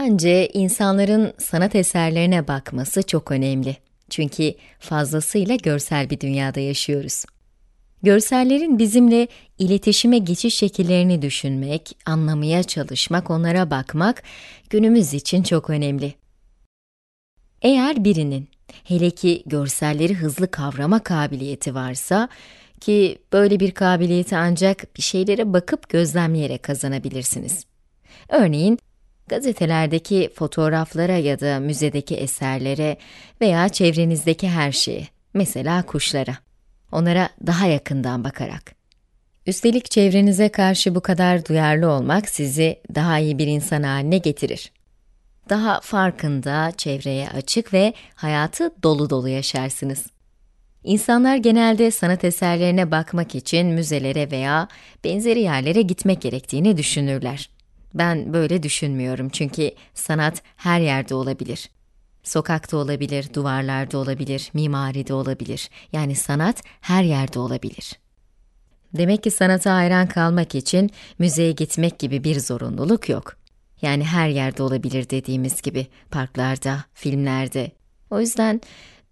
Bence insanların sanat eserlerine bakması çok önemli. Çünkü fazlasıyla görsel bir dünyada yaşıyoruz. Görsellerin bizimle iletişime geçiş şekillerini düşünmek, anlamaya çalışmak, onlara bakmak günümüz için çok önemli. Eğer birinin, hele ki görselleri hızlı kavrama kabiliyeti varsa, ki böyle bir kabiliyeti ancak bir şeylere bakıp gözlemleyerek kazanabilirsiniz. Örneğin, gazetelerdeki fotoğraflara ya da müzedeki eserlere veya çevrenizdeki her şeye, mesela kuşlara, onlara daha yakından bakarak. Üstelik çevrenize karşı bu kadar duyarlı olmak sizi daha iyi bir insan haline getirir. Daha farkında, çevreye açık ve hayatı dolu dolu yaşarsınız. İnsanlar genelde sanat eserlerine bakmak için müzelere veya benzeri yerlere gitmek gerektiğini düşünürler. Ben böyle düşünmüyorum çünkü sanat her yerde olabilir. Sokakta olabilir, duvarlarda olabilir, mimaride olabilir. Yani sanat her yerde olabilir. Demek ki sanata hayran kalmak için müzeye gitmek gibi bir zorunluluk yok. Yani her yerde olabilir dediğimiz gibi, parklarda, filmlerde. O yüzden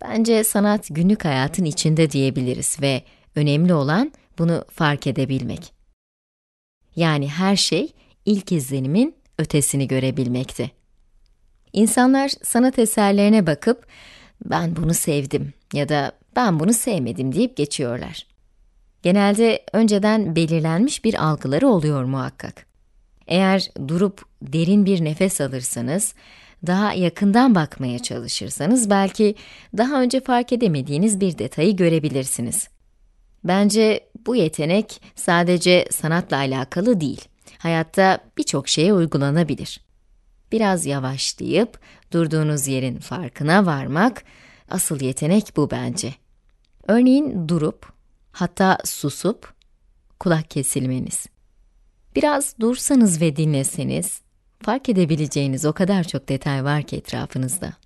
bence sanat günlük hayatın içinde diyebiliriz ve önemli olan bunu fark edebilmek. Yani her şey ilk izlenimin ötesini görebilmekti. İnsanlar sanat eserlerine bakıp ben bunu sevdim ya da ben bunu sevmedim deyip geçiyorlar. Genelde önceden belirlenmiş bir algıları oluyor muhakkak. Eğer durup derin bir nefes alırsanız, daha yakından bakmaya çalışırsanız belki daha önce fark edemediğiniz bir detayı görebilirsiniz. Bence bu yetenek sadece sanatla alakalı değil, hayatta birçok şeye uygulanabilir. Biraz yavaşlayıp durduğunuz yerin farkına varmak, asıl yetenek bu bence. Örneğin durup, hatta susup kulak kesilmeniz. Biraz dursanız ve dinleseniz, fark edebileceğiniz o kadar çok detay var ki etrafınızda.